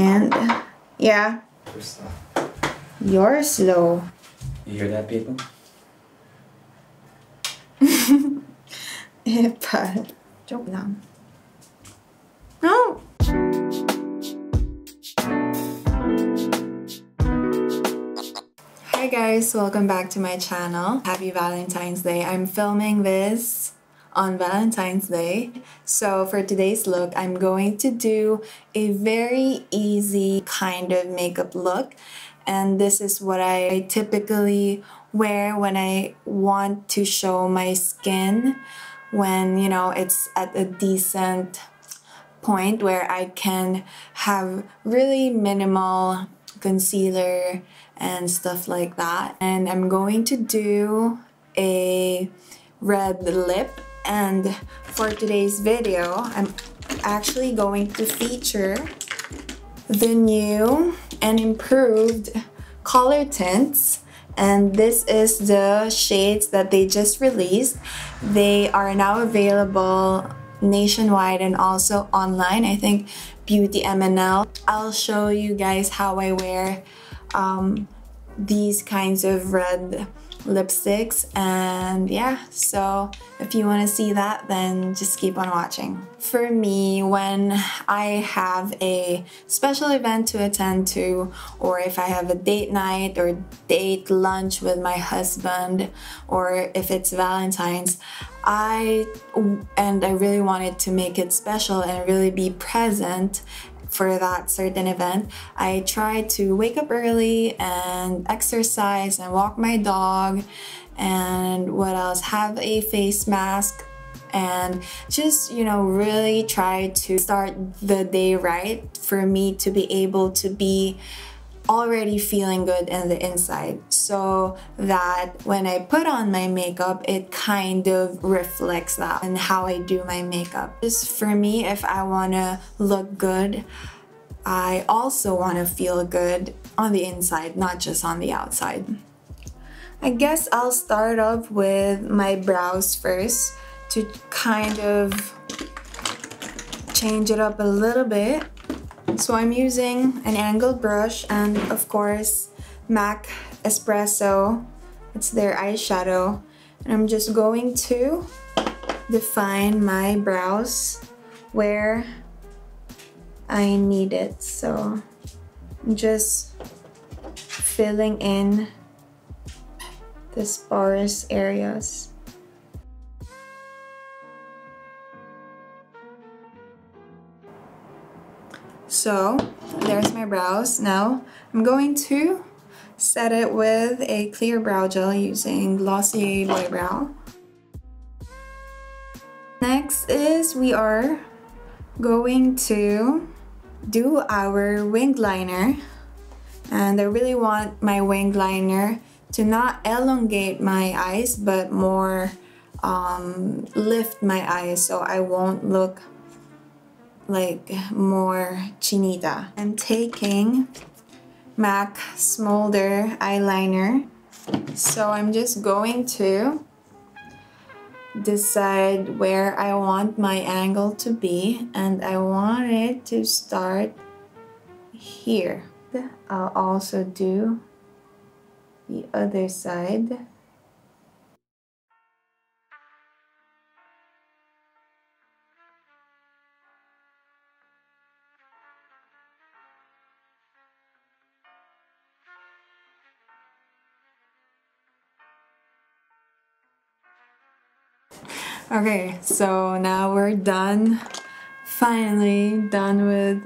And yeah. You're slow. You're slow. You hear that, people? Joke lang. No! Hi guys, welcome back to my channel. Happy Valentine's Day. I'm filming this on Valentine's Day. So for today's look, I'm going to do a very easy kind of makeup look. And this is what I typically wear when I want to show my skin, when, you know, it's at a decent point where I can have really minimal concealer and stuff like that. And I'm going to do a red lip, and for today's video I'm actually going to feature the new and improved Colourtints, and this is the shades that they just released. They are now available nationwide and also online, I think Beauty MNL. I'll show you guys how I wear these kinds of red lipsticks, and yeah, so if you want to see that, then just keep on watching. For me, when I have a special event to attend to, or if I have a date night or date lunch with my husband, or if it's Valentine's, I really wanted to make it special and really be present for that certain event, I try to wake up early and exercise and walk my dog, and what else, have a face mask, and just, you know, really try to start the day right for me to be able to be already feeling good in the inside, so that when I put on my makeup, it kind of reflects that and how I do my makeup. Just for me, if I want to look good, I also want to feel good on the inside, not just on the outside. I guess I'll start off with my brows first to kind of change it up a little bit. So I'm using an angled brush and of course MAC Espresso, it's their eyeshadow, and I'm just going to define my brows where I need it. So I'm just filling in the sparse areas. So there's my brows. Now I'm going to set it with a clear brow gel using Glossier Boy Brow. Next is we are going to do our winged liner, and I really want my winged liner to not elongate my eyes but more lift my eyes, so I won't look like more chinita. I'm taking MAC Smolder Eyeliner, so I'm just going to decide where I want my angle to be, and I want it to start here. I'll also do the other side. Okay, so now we're done, finally done with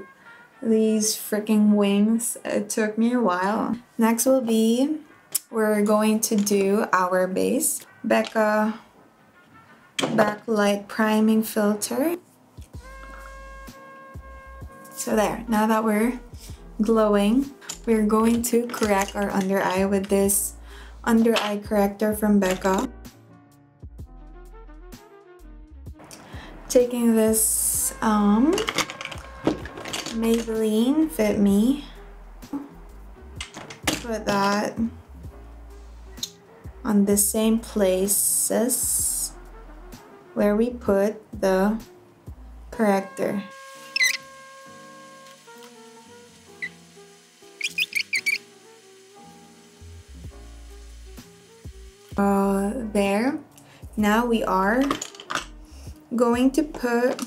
these freaking wings. It took me a while. Next will be, we're going to do our base. Becca Backlight Priming Filter. So there, now that we're glowing, we're going to correct our under eye with this under eye corrector from Becca. Taking this Maybelline Fit Me, put that on the same places where we put the corrector. There. Now we are going to put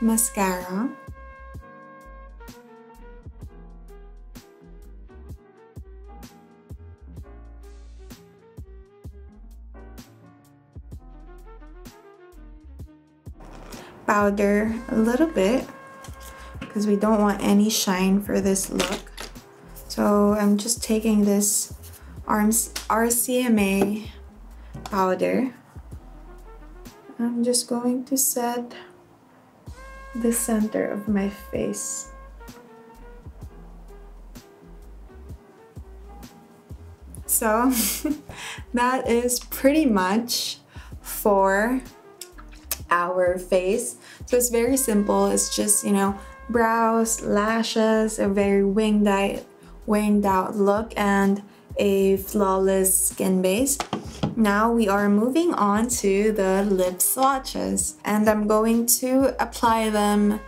mascara. Powder a little bit because we don't want any shine for this look. So I'm just taking this RCMA powder. I'm just going to set the center of my face. So that is pretty much for our face. So it's very simple. It's just, you know, brows, lashes, a very winged out look, and a flawless skin base. Now we are moving on to the lip swatches, and I'm going to apply them,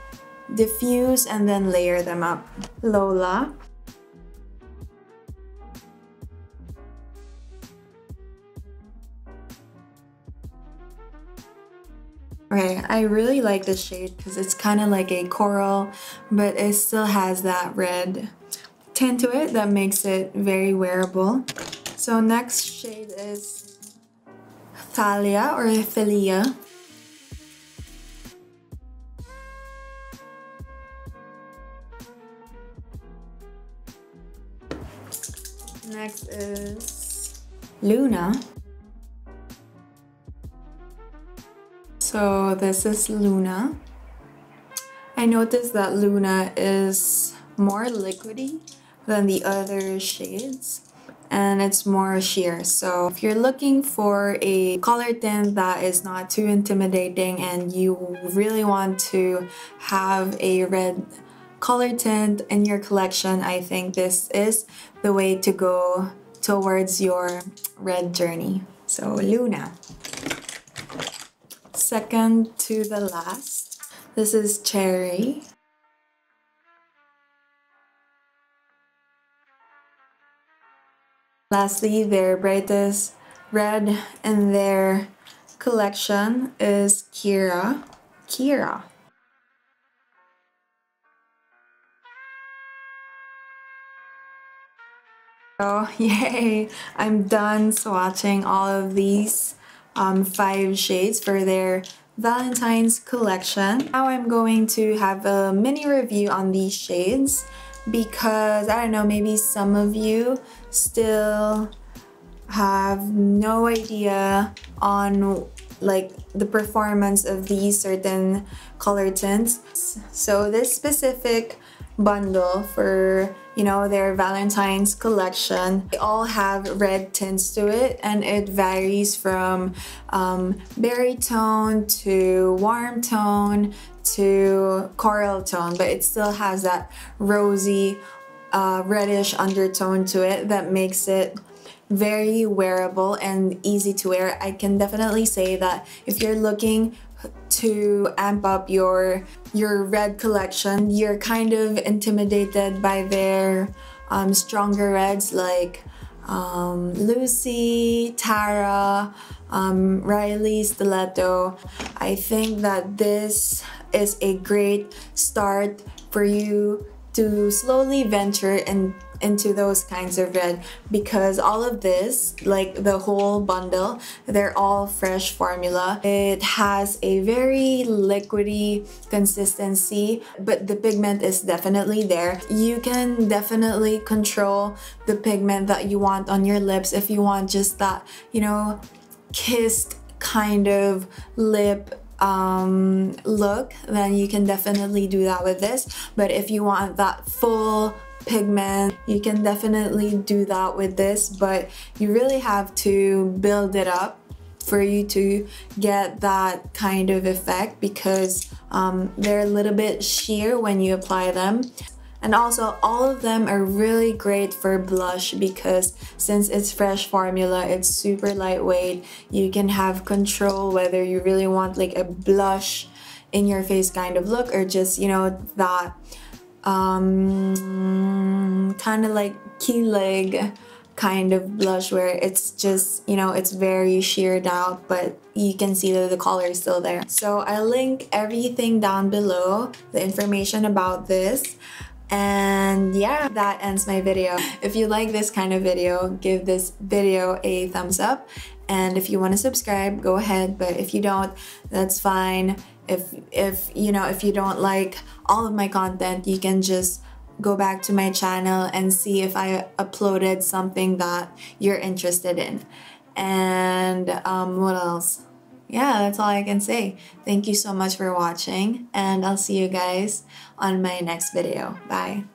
diffuse, and then layer them up. Lola. Okay, I really like this shade because it's kind of like a coral, but it still has that red tint to it that makes it very wearable. So next shade is Thalia or Thalia. Next is Luna. So this is Luna. I noticed that Luna is more liquidy than the other shades, and it's more sheer. So if you're looking for a color tint that is not too intimidating and you really want to have a red color tint in your collection, I think this is the way to go towards your red journey. So Luna. Second to the last, this is Cherry. Lastly, their brightest red in their collection is Kira. Kira. Oh, yay! I'm done swatching all of these 5 shades for their Valentine's collection. Now I'm going to have a mini review on these shades because, I don't know, maybe some of you still have no idea on like the performance of these certain color tints. So this specific bundle for, you know, their Valentine's collection, they all have red tints to it, and it varies from berry tone to warm tone to coral tone, but it still has that rosy reddish undertone to it that makes it very wearable and easy to wear. I can definitely say that if you're looking to amp up your red collection, you're kind of intimidated by their stronger reds like Lucy, Tara, Riley, Stiletto. I think that this is a great start for you to slowly venture into those kinds of red, because all of this, like the whole bundle, they're all fresh formula. It has a very liquidy consistency, but the pigment is definitely there. You can definitely control the pigment that you want on your lips if you want just that, you know, kissed kind of lip look, then you can definitely do that with this. But if you want that full pigment, you can definitely do that with this, but you really have to build it up for you to get that kind of effect, because they're a little bit sheer when you apply them. And also, all of them are really great for blush because since it's fresh formula, it's super lightweight. You can have control whether you really want like a blush in your face kind of look, or just, you know, that kind of like key leg kind of blush where it's just, you know, it's very sheared out, but you can see that the color is still there. So I link everything down below, the information about this. And yeah, that ends my video. If you like this kind of video, give this video a thumbs up. And if you want to subscribe, go ahead. But if you don't, that's fine. If you don't like all of my content, you can just go back to my channel and see if I uploaded something that you're interested in. And what else? Yeah, that's all I can say. Thank you so much for watching, and I'll see you guys on my next video. Bye.